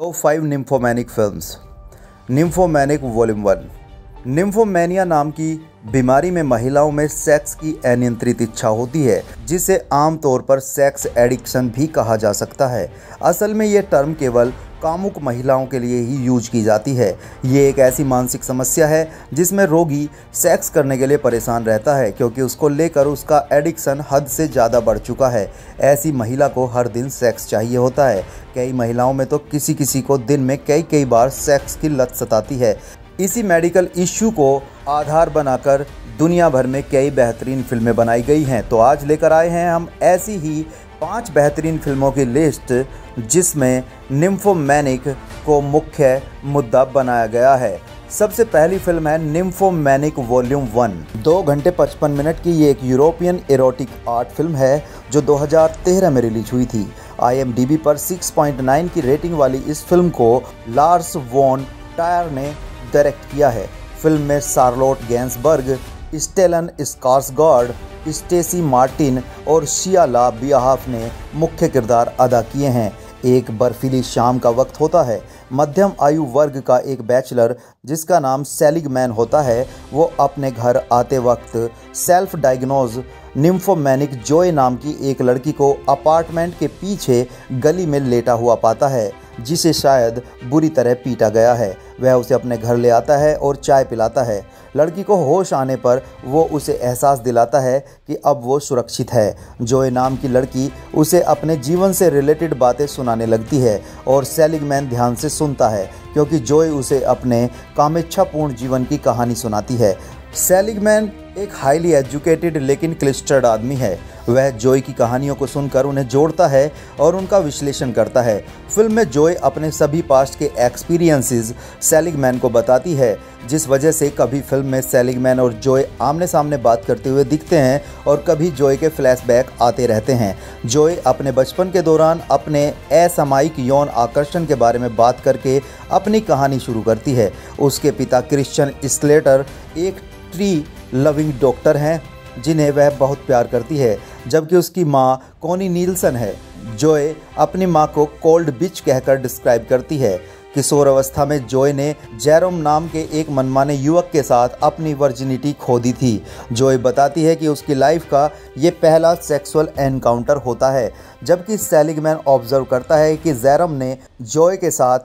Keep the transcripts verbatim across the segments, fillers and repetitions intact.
Top five nymphomaniac films. Nymphomaniac volume one. Nymphomania नाम की बीमारी में महिलाओं में सेक्स की अनियंत्रित इच्छा होती है, जिसे आमतौर पर सेक्स एडिक्शन भी कहा जा सकता है। असल में ये टर्म केवल कामुक महिलाओं के लिए ही यूज की जाती है। ये एक ऐसी मानसिक समस्या है जिसमें रोगी सेक्स करने के लिए परेशान रहता है, क्योंकि उसको लेकर उसका एडिक्शन हद से ज़्यादा बढ़ चुका है। ऐसी महिला को हर दिन सेक्स चाहिए होता है। कई महिलाओं में तो किसी किसी को दिन में कई कई बार सेक्स की लत सताती है। इसी मेडिकल इश्यू को आधार बनाकर दुनिया भर में कई बेहतरीन फिल्में बनाई गई हैं। तो आज लेकर आए हैं हम ऐसी ही पांच बेहतरीन फिल्मों की लिस्ट, जिसमें निम्फोमैनिक को मुख्य मुद्दा बनाया गया है। सबसे पहली फिल्म है निम्फोमैनिक वॉल्यूम वन। दो घंटे पचपन मिनट की ये एक यूरोपियन एरोटिक आर्ट फिल्म है जो दो हज़ार तेरह में रिलीज हुई थी। आई एम डी बी पर सिक्स पॉइंट नाइन की रेटिंग वाली इस फिल्म को लार्स वॉन ट्रियर ने डायरेक्ट किया है। फिल्म में Charlotte Gainsbourg, Stellan Skarsgard, Stacy Martin और शियाला बियाहाफ ने मुख्य किरदार अदा किए हैं। एक बर्फीली शाम का वक्त होता है। मध्यम आयु वर्ग का एक बैचलर, जिसका नाम सेलिगमैन होता है, वो अपने घर आते वक्त सेल्फ डायग्नोज निम्फोमैनिक जोए नाम की एक लड़की को अपार्टमेंट के पीछे गली में लेटा हुआ पाता है, जिसे शायद बुरी तरह पीटा गया है। वह उसे अपने घर ले आता है और चाय पिलाता है। लड़की को होश आने पर वो उसे एहसास दिलाता है कि अब वो सुरक्षित है। जोए नाम की लड़की उसे अपने जीवन से रिलेटेड बातें सुनाने लगती है और सेलिगमैन ध्यान से सुनता है, क्योंकि जोए उसे अपने कामेच्छापूर्ण जीवन की कहानी सुनाती है। सेलिगमैन एक हाईली एजुकेटेड लेकिन क्लिस्टर्ड आदमी है। वह जोए की कहानियों को सुनकर उन्हें जोड़ता है और उनका विश्लेषण करता है। फिल्म में जोए अपने सभी पास्ट के एक्सपीरियंसेस सेलिगमैन को बताती है, जिस वजह से कभी फिल्म में सेलिगमैन और जोए आमने सामने बात करते हुए दिखते हैं और कभी जोए के फ्लैशबैक आते रहते हैं। जोए अपने बचपन के दौरान अपने असामयिक यौन आकर्षण के बारे में बात करके अपनी कहानी शुरू करती है। उसके पिता क्रिश्चियन स्लेटर एक ट्री लविंग डॉक्टर हैं, जिन्हें वह बहुत प्यार करती है, जबकि उसकी माँ कॉनी नील्सन है। जोए अपनी माँ को कोल्ड बिच कहकर डिस्क्राइब करती है। किशोर अवस्था में जोए ने जेरोम नाम के एक मनमाने युवक के साथ अपनी वर्जिनिटी खो दी थी। जोए बताती है कि उसकी लाइफ का ये पहला सेक्सुअल एनकाउंटर होता है, जबकि सेलिगमैन ऑब्जर्व करता है कि जेरोम ने जोए के साथ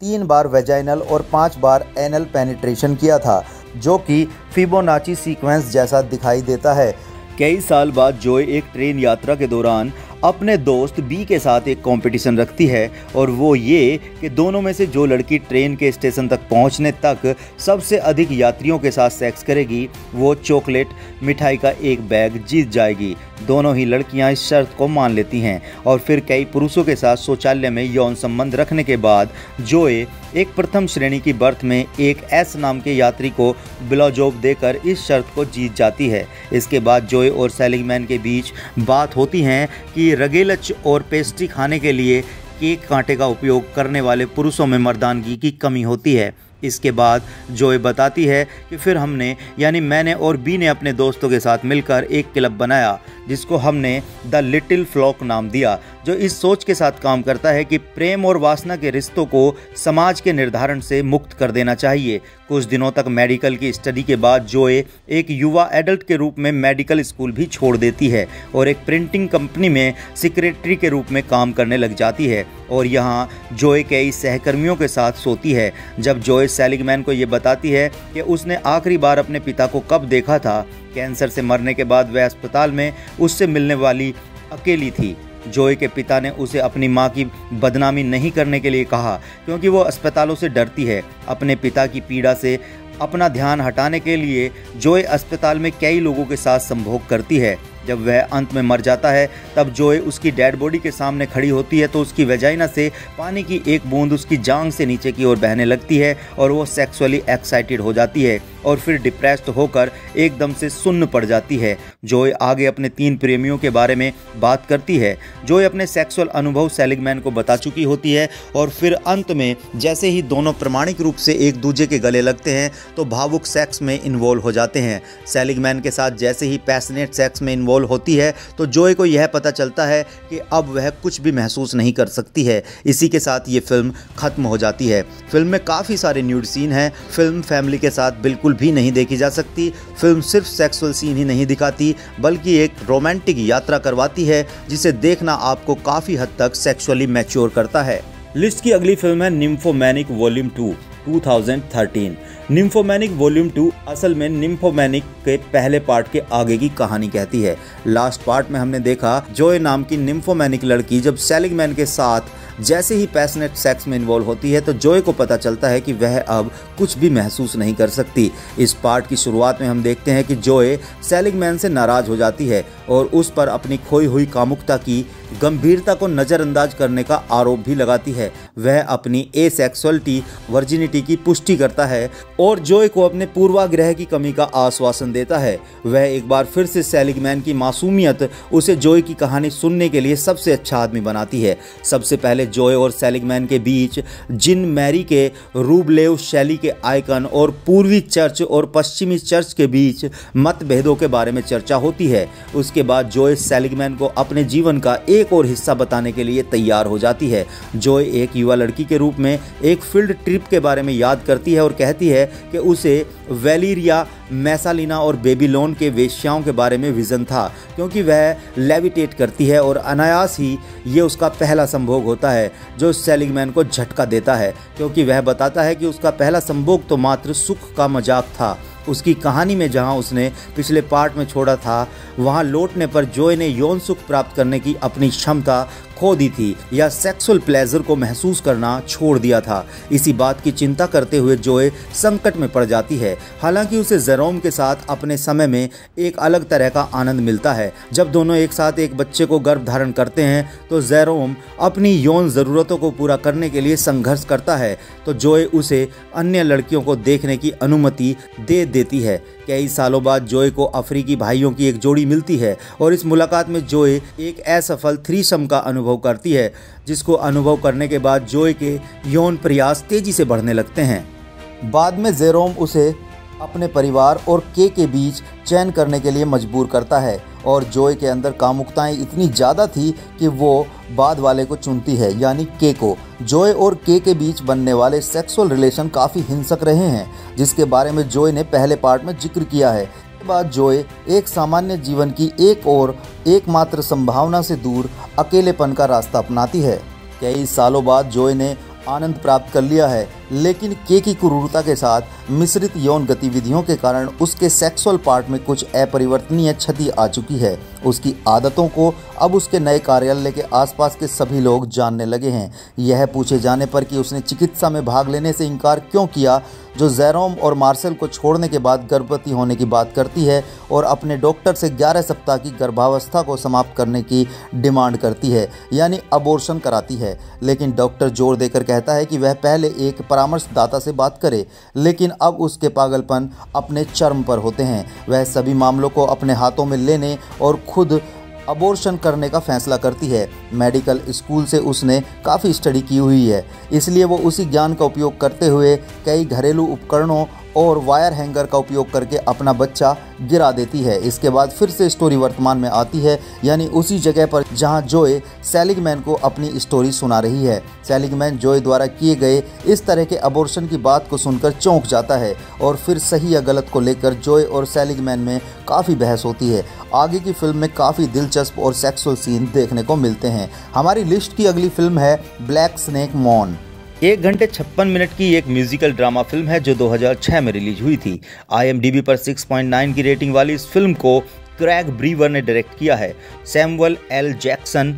तीन बार वेजाइनल और पाँच बार एनल पेनिट्रेशन किया था, जो कि फिबोनाची सीक्वेंस जैसा दिखाई देता है। कई साल बाद जोए एक ट्रेन यात्रा के दौरान अपने दोस्त बी के साथ एक कंपटीशन रखती है, और वो ये कि दोनों में से जो लड़की ट्रेन के स्टेशन तक पहुंचने तक सबसे अधिक यात्रियों के साथ सेक्स करेगी, वो चॉकलेट मिठाई का एक बैग जीत जाएगी। दोनों ही लड़कियां इस शर्त को मान लेती हैं, और फिर कई पुरुषों के साथ शौचालय में यौन संबंध रखने के बाद जोए एक प्रथम श्रेणी की बर्थ में एक एस नाम के यात्री को ब्लॉजॉब देकर इस शर्त को जीत जाती है। इसके बाद जोए और सेलिगमैन के बीच बात होती हैं कि रगेलच और पेस्ट्री खाने के लिए केक कांटे का उपयोग करने वाले पुरुषों में मर्दानगी की कमी होती है। इसके बाद जोए बताती है कि फिर हमने यानी मैंने और बी ने अपने दोस्तों के साथ मिलकर एक क्लब बनाया, जिसको हमने द लिटिल फ्लॉक नाम दिया, जो इस सोच के साथ काम करता है कि प्रेम और वासना के रिश्तों को समाज के निर्धारण से मुक्त कर देना चाहिए। कुछ दिनों तक मेडिकल की स्टडी के बाद जोए एक युवा एडल्ट के रूप में मेडिकल स्कूल भी छोड़ देती है और एक प्रिंटिंग कंपनी में सेक्रेटरी के रूप में काम करने लग जाती है, और यहाँ जोए कई सहकर्मियों के साथ सोती है। जब जोए सेलिगमैन को ये बताती है कि उसने आखिरी बार अपने पिता को कब देखा था, कैंसर से मरने के बाद वह अस्पताल में उससे मिलने वाली अकेली थी। जोए के पिता ने उसे अपनी मां की बदनामी नहीं करने के लिए कहा, क्योंकि वो अस्पतालों से डरती है। अपने पिता की पीड़ा से अपना ध्यान हटाने के लिए जोए अस्पताल में कई लोगों के साथ संभोग करती है। जब वह अंत में मर जाता है, तब जोए उसकी डेड बॉडी के सामने खड़ी होती है तो उसकी वेजाइना से पानी की एक बूंद उसकी जांघ से नीचे की ओर बहने लगती है और वो सेक्सुअली एक्साइटेड हो जाती है। और फिर डिप्रेस्ड होकर एकदम से सुन्न पड़ जाती है। जोय आगे अपने तीन प्रेमियों के बारे में बात करती है। जोय अपने सेक्सुअल अनुभव सेलिगमैन को बता चुकी होती है और फिर अंत में जैसे ही दोनों प्रमाणिक रूप से एक दूसरे के गले लगते हैं तो भावुक सेक्स में इन्वॉल्व हो जाते हैं। सेलिगमैन के साथ जैसे ही पैशनेट सेक्स में इन्वॉल्व होती है तो जोय को यह पता चलता है कि अब वह कुछ भी महसूस नहीं कर सकती है। इसी के साथ ये फिल्म खत्म हो जाती है। फिल्म में काफ़ी सारे न्यूड सीन हैं। फिल्म फैमिली के साथ बिल्कुल भी नहीं देखी जा सकती। फिल्म सिर्फ सेक्सुअल सीन ही नहीं दिखाती बल्कि एक रोमांटिक यात्रा करवाती है जिसे देखना आपको काफ़ी हद तक सेक्सुअली मैच्योर करता है। लिस्ट की अगली फिल्म है निम्फोमैनिक वॉल्यूम टू दो हज़ार तेरह। निम्फोमैनिक वॉल्यूम टू असल में निम्फोमैनिक के पहले पार्ट के आगे की कहानी कहती है। लास्ट पार्ट में हमने देखा जोय नाम की निम्फोमैनिक लड़की जब सेलिगमैन के साथ जैसे ही पैशनेट सेक्स में इन्वॉल्व होती है तो जोय को पता चलता है कि वह अब कुछ भी महसूस नहीं कर सकती। इस पार्ट की शुरुआत में हम देखते हैं कि जोय सेलिगमैन से नाराज हो जाती है और उस पर अपनी खोई हुई कामुकता की गंभीरता को नज़रअंदाज करने का आरोप भी लगाती है। वह अपनी एसेक्सुअलिटी वर्जिनिटी की पुष्टि करता है और जोय को अपने पूर्वाग्रह की कमी का आश्वासन देता है। वह एक बार फिर से सेलिगमैन की मासूमियत उसे जोय की कहानी सुनने के लिए सबसे अच्छा आदमी बनाती है। सबसे पहले जोय और सेलिगमैन के बीच जिन मैरी के रूबलेव शैली के आइकन और पूर्वी चर्च और पश्चिमी चर्च के बीच मतभेदों के बारे में चर्चा होती है। उसके बाद जोय सेलिगमैन को अपने जीवन का एक और हिस्सा बताने के लिए तैयार हो जाती है। जोय एक युवा लड़की के रूप में एक फील्ड ट्रिप के बारे में याद करती है और कहती है कि उसे वेलेरिया मेसालिना और बेबीलोन के वेश्याओं के बारे में विजन था क्योंकि वह लेविटेट करती है और अनायास ही ये उसका पहला संभोग होता है जो सेलिगमैन को झटका देता है क्योंकि वह बताता है कि उसका पहला संभोग तो मात्र सुख का मजाक था। उसकी कहानी में जहां उसने पिछले पार्ट में छोड़ा था वहां लौटने पर जोय ने यौन सुख प्राप्त करने की अपनी क्षमता खो दी थी या सेक्सुअल प्लेजर को महसूस करना छोड़ दिया था। इसी बात की चिंता करते हुए जोय संकट में पड़ जाती है। हालांकि उसे जेरोम के साथ अपने समय में एक अलग तरह का आनंद मिलता है। जब दोनों एक साथ एक बच्चे को गर्भ धारण करते हैं तो जेरोम अपनी यौन ज़रूरतों को पूरा करने के लिए संघर्ष करता है तो जोय उसे अन्य लड़कियों को देखने की अनुमति दे देती है। कई सालों बाद जोय को अफ्रीकी भाइयों की एक जोड़ी मिलती है और इस मुलाकात में जोय एक असफल थ्रीसम का अनुभव करती है जिसको अनुभव करने के बाद जोय के यौन प्रयास तेजी से बढ़ने लगते हैं। बाद में जेरोम उसे अपने परिवार और के के बीच चयन करने के लिए मजबूर करता है और जोय के अंदर कामुकताएं इतनी ज़्यादा थी कि वो बाद वाले को चुनती है यानी के को। जोय और के के बीच बनने वाले सेक्सुअल रिलेशन काफ़ी हिंसक रहे हैं जिसके बारे में जोय ने पहले पार्ट में जिक्र किया है। इसके बाद जोय एक सामान्य जीवन की एक और एकमात्र संभावना से दूर अकेलेपन का रास्ता अपनाती है। कई सालों बाद जोय ने आनंद प्राप्त कर लिया है लेकिन के की क्रूरता के साथ मिश्रित यौन गतिविधियों के कारण उसके सेक्सुअल पार्ट में कुछ अपरिवर्तनीय क्षति आ चुकी है। उसकी आदतों को अब उसके नए कार्यालय के आसपास के सभी लोग जानने लगे हैं। यह पूछे जाने पर कि उसने चिकित्सा में भाग लेने से इनकार क्यों किया, जो जेरोम और मार्शल को छोड़ने के बाद गर्भवती होने की बात करती है और अपने डॉक्टर से ग्यारह सप्ताह की गर्भावस्था को समाप्त करने की डिमांड करती है यानी अबॉर्शन कराती है। लेकिन डॉक्टर जोर देकर कहता है कि वह पहले एक परामर्शदाता से बात करे, लेकिन अब उसके पागलपन अपने चरम पर होते हैं। वह सभी मामलों को अपने हाथों में लेने और खुद अबॉर्शन करने का फैसला करती है। मेडिकल स्कूल से उसने काफ़ी स्टडी की हुई है इसलिए वो उसी ज्ञान का उपयोग करते हुए कई घरेलू उपकरणों और वायर हैंगर का उपयोग करके अपना बच्चा गिरा देती है। इसके बाद फिर से स्टोरी वर्तमान में आती है यानी उसी जगह पर जहां जोय सेलिगमैन को अपनी स्टोरी सुना रही है। सेलिगमैन जोय द्वारा किए गए इस तरह के अबॉर्शन की बात को सुनकर चौंक जाता है और फिर सही या गलत को लेकर जोय और सेलिगमैन में काफ़ी बहस होती है। आगे की फिल्म में काफ़ी दिलचस्प और सेक्सुअल सीन देखने को मिलते हैं। हमारी लिस्ट की अगली फिल्म है ब्लैक स्नेक मौन। एक घंटे छप्पन मिनट की एक म्यूजिकल ड्रामा फिल्म है जो दो हज़ार छह में रिलीज हुई थी। आई एम डी बी पर छह पॉइंट नौ की रेटिंग वाली इस फिल्म को क्रैग ब्रीवर ने डायरेक्ट किया है। Samuel L Jackson,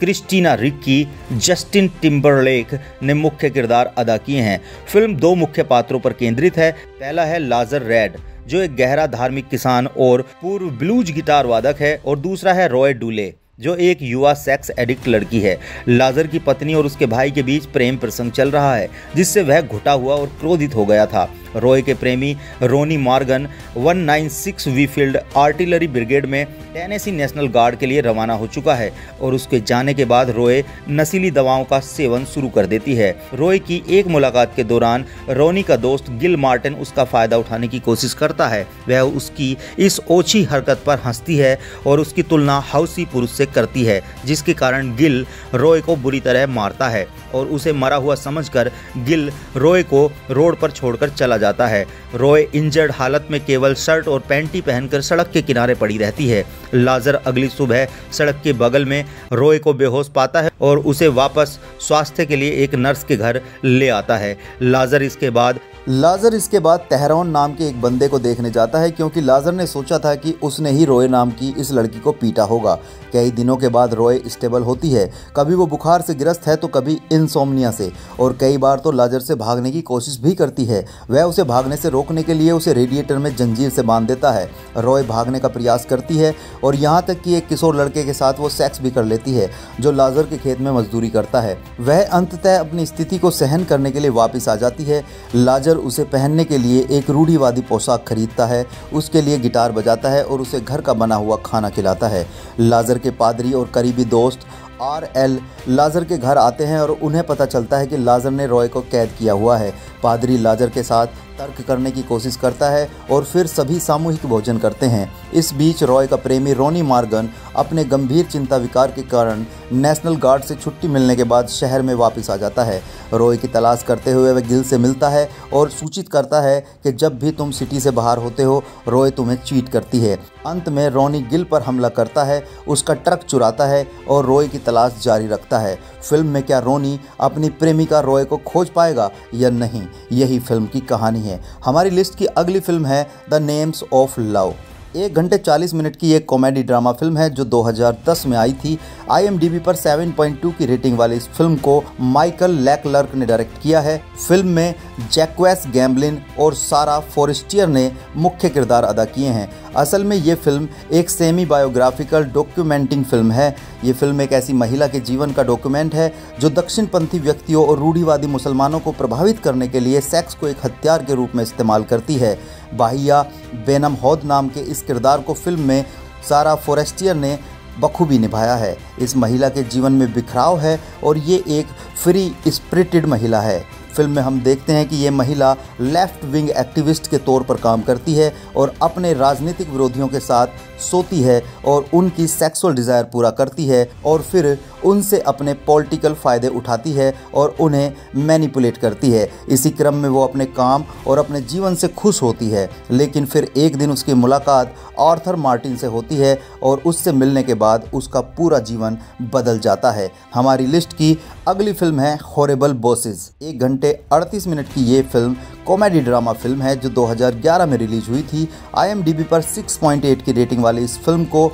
Christina Ricci, Justin Timberlake ने मुख्य किरदार अदा किए हैं। फिल्म दो मुख्य पात्रों पर केंद्रित है। पहला है लाजर रेड जो एक गहरा धार्मिक किसान और पूर्व ब्लूज गिटार वादक है और दूसरा है रॉय डूले जो एक युवा सेक्स एडिक्ट लड़की है। लाजर की पत्नी और उसके भाई के बीच प्रेम प्रसंग चल रहा है जिससे वह घुटा हुआ और क्रोधित हो गया था। रॉय के प्रेमी रोनी मॉर्गन एक सौ छियानवे वी फील्ड आर्टिलरी ब्रिगेड में टेनेसी नेशनल गार्ड के लिए रवाना हो चुका है और उसके जाने के बाद रॉय नशीली दवाओं का सेवन शुरू कर देती है। रॉय की एक मुलाकात के दौरान रोनी का दोस्त गिल मार्टिन उसका फायदा उठाने की कोशिश करता है। वह उसकी इस ओछी हरकत पर हंसती है और उसकी तुलना हाउसी पुरुष से करती है, जिसके कारण गिल रॉय को बुरी तरह मारता है और उसे मरा हुआ समझकर गिल रॉय को रोड पर छोड़कर चला जाता है। रॉय इंजर्ड हालत में केवल शर्ट और पैंटी पहनकर सड़क के किनारे पड़ी रहती है। लाजर अगली सुबह सड़क के बगल में रॉय को बेहोश पाता है और उसे वापस स्वास्थ्य के लिए एक नर्स के घर ले आता है। लाजर इसके बाद लाजर इसके बाद तेहरान नाम के एक बंदे को देखने जाता है, क्योंकि लाजर ने सोचा था कि उसने ही रॉय नाम की इस लड़की को पीटा होगा। कई दिनों के बाद रॉय स्टेबल होती है। कभी वो बुखार से ग्रस्त है तो कभी इंसोम्निया से, और कई बार तो लाजर से भागने की कोशिश भी करती है। वह उसे भागने से रोकने के लिए उसे रेडिएटर में जंजीर से बांध देता है। रॉय भागने का प्रयास करती है और यहाँ तक कि एक किशोर लड़के के साथ वो सेक्स भी कर लेती है जो लाजर के खेत में मजदूरी करता है। वह अंततः अपनी स्थिति को सहन करने के लिए वापस आ जाती है। लाजर उसे पहनने के लिए एक रूढ़िवादी पोशाक खरीदता है, उसके लिए गिटार बजाता है और उसे घर का बना हुआ खाना खिलाता है। लाजर के पादरी और करीबी दोस्त आर एल लाजर के घर आते हैं और उन्हें पता चलता है कि लाजर ने रॉय को कैद किया हुआ है। पादरी लाजर के साथ तर्क करने की कोशिश करता है और फिर सभी सामूहिक भोजन करते हैं। इस बीच रॉय का प्रेमी रोनी मॉर्गन अपने गंभीर चिंता विकार के कारण नेशनल गार्ड से छुट्टी मिलने के बाद शहर में वापस आ जाता है। रॉय की तलाश करते हुए वह गिल से मिलता है और सूचित करता है कि जब भी तुम सिटी से बाहर होते हो रॉय तुम्हें चीट करती है। अंत में रोनी गिल पर हमला करता है, उसका ट्रक चुराता है और रॉय की तलाश जारी रखता है। फिल्म में क्या रोनी अपनी प्रेमिका रॉय को खोज पाएगा या नहीं, यही फिल्म की कहानी है। हमारी लिस्ट की अगली फिल्म है द नेम्स ऑफ लव। एक घंटे चालीस मिनट की एक कॉमेडी ड्रामा फिल्म है जो दो हज़ार दस में आई थी। आई एम डी बी पर सात पॉइंट दो की रेटिंग वाली इस फिल्म को माइकल लेक्लर्क ने डायरेक्ट किया है। फिल्म में जैक्वेस गैम्बलिन और सारा फॉरेस्टियर ने मुख्य किरदार अदा किए हैं। असल में ये फिल्म एक सेमी बायोग्राफिकल डॉक्यूमेंटिंग फिल्म है। ये फिल्म एक ऐसी महिला के जीवन का डॉक्यूमेंट है जो दक्षिणपंथी व्यक्तियों और रूढ़िवादी मुसलमानों को प्रभावित करने के लिए सेक्स को एक हथियार के रूप में इस्तेमाल करती है। बाहिया बेनम हौद नाम के इस किरदार को फिल्म में सारा फॉरेस्टियर ने बखूबी निभाया है। इस महिला के जीवन में बिखराव है और ये एक फ्री स्पिरिटेड महिला है। फिल्म में हम देखते हैं कि ये महिला लेफ्ट विंग एक्टिविस्ट के तौर पर काम करती है और अपने राजनीतिक विरोधियों के साथ सोती है और उनकी सेक्सुअल डिज़ायर पूरा करती है और फिर उनसे अपने पॉलिटिकल फ़ायदे उठाती है और उन्हें मैनिपुलेट करती है। इसी क्रम में वो अपने काम और अपने जीवन से खुश होती है, लेकिन फिर एक दिन उसकी मुलाकात आर्थर मार्टिन से होती है और उससे मिलने के बाद उसका पूरा जीवन बदल जाता है। हमारी लिस्ट की अगली फिल्म है हॉरेबल बॉसेस। एक घंटे अड़तीस मिनट की ये फिल्म कॉमेडी ड्रामा फिल्म है जो दो हज़ार ग्यारह में रिलीज हुई थी। आई एम डी बी पर छह पॉइंट आठ की रेटिंग वाली इस फिल्म को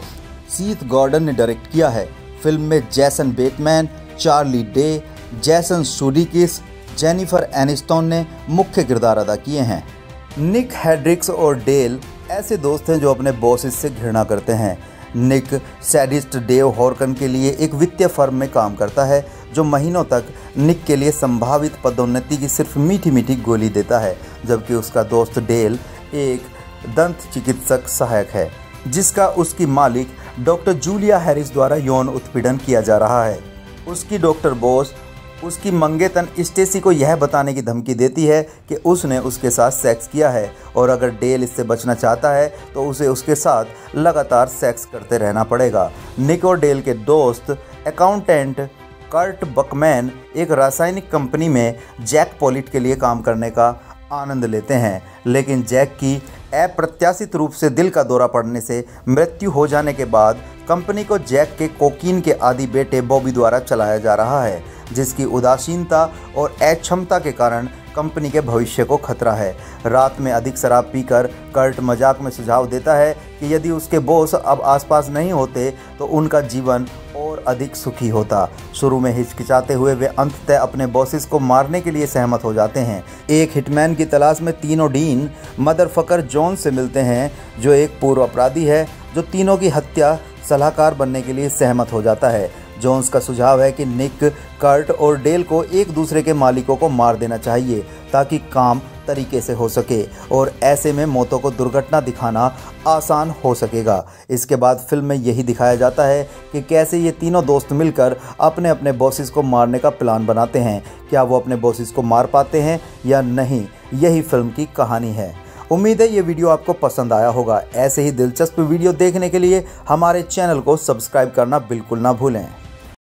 सीथ गॉर्डन ने डायरेक्ट किया है। फिल्म में Jason Bateman, Charlie Day, Jason Sudeikis, Jennifer Aniston ने मुख्य किरदार अदा किए हैं। निक हेड्रिक्स और डेल ऐसे दोस्त हैं जो अपने बॉसेस से घृणा करते हैं। निक सैडिस्ट डेव हॉर्कन के लिए एक वित्तीय फर्म में काम करता है जो महीनों तक निक के लिए संभावित पदोन्नति की सिर्फ मीठी मीठी गोली देता है, जबकि उसका दोस्त डेल एक दंत चिकित्सक सहायक है जिसका उसकी मालिक डॉक्टर जूलिया हैरिस द्वारा यौन उत्पीड़न किया जा रहा है। उसकी डॉक्टर बॉस उसकी मंगेतन स्टेसी को यह बताने की धमकी देती है कि उसने उसके साथ सेक्स किया है और अगर डेल इससे बचना चाहता है तो उसे उसके साथ लगातार सेक्स करते रहना पड़ेगा। निक और डेल के दोस्त अकाउंटेंट कर्ट बकमैन एक रासायनिक कंपनी में जैक पॉलिट के लिए काम करने का आनंद लेते हैं, लेकिन जैक की अप्रत्याशित रूप से दिल का दौरा पड़ने से मृत्यु हो जाने के बाद कंपनी को जैक के कोकीन के आदि बेटे बॉबी द्वारा चलाया जा रहा है, जिसकी उदासीनता और अक्षमता के कारण कंपनी के भविष्य को खतरा है। रात में अधिक शराब पीकर कर्ट मजाक में सुझाव देता है कि यदि उसके बॉस अब आसपास नहीं होते तो उनका जीवन और अधिक सुखी होता। शुरू में हिचकिचाते हुए वे अंततः अपने बॉसेस को मारने के लिए सहमत हो जाते हैं। एक हिटमैन की तलाश में तीनों डीन मदरफकर जॉन से मिलते हैं जो एक पूर्व अपराधी है जो तीनों की हत्या सलाहकार बनने के लिए सहमत हो जाता है। जोन्स का सुझाव है कि निक, कर्ट और डेल को एक दूसरे के मालिकों को मार देना चाहिए ताकि काम तरीके से हो सके और ऐसे में मौतों को दुर्घटना दिखाना आसान हो सकेगा। इसके बाद फिल्म में यही दिखाया जाता है कि कैसे ये तीनों दोस्त मिलकर अपने अपने बॉसेस को मारने का प्लान बनाते हैं। क्या वो अपने बॉसेस को मार पाते हैं या नहीं, यही फिल्म की कहानी है। उम्मीद है ये वीडियो आपको पसंद आया होगा। ऐसे ही दिलचस्प वीडियो देखने के लिए हमारे चैनल को सब्सक्राइब करना बिल्कुल ना भूलें।